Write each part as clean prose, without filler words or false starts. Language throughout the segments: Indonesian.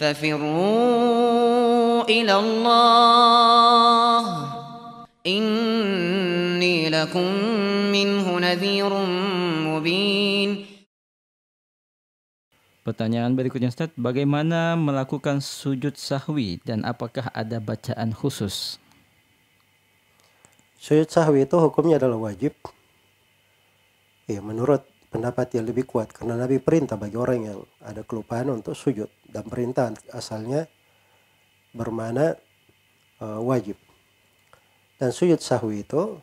ففروا إلى الله إني لكم منه نذير مبين. Pertanyaan berikutnya Ustaz, bagaimana melakukan sujud sahwi dan apakah ada bacaan khusus? Sujud sahwi itu hukumnya adalah wajib. Ya, menurut pendapat yang lebih kuat, karena Nabi perintah bagi orang yang ada kelupaan untuk sujud, dan perintah asalnya bermakna wajib. Dan sujud sahwi itu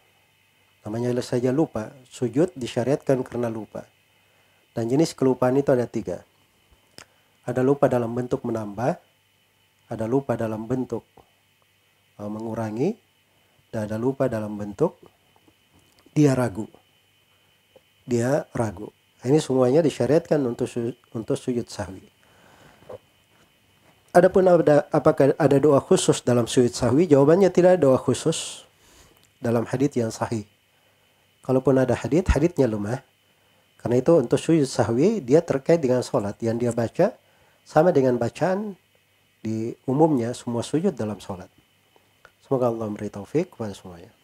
namanya saja lupa. Sujud disyariatkan karena lupa. Dan jenis kelupaan itu ada tiga. Ada lupa dalam bentuk menambah, ada lupa dalam bentuk mengurangi, dan ada lupa dalam bentuk dia ragu. Ini semuanya disyariatkan untuk sujud sahwi. Adapun apakah ada doa khusus dalam sujud sahwi? Jawabannya tidak ada doa khusus dalam hadits yang sahih. Kalaupun ada hadits, haditsnya lemah. Karena itu untuk sujud sahwi dia terkait dengan sholat yang dia baca. Sama dengan bacaan di umumnya semua sujud dalam sholat. Semoga Allah memberi taufik kepada semuanya.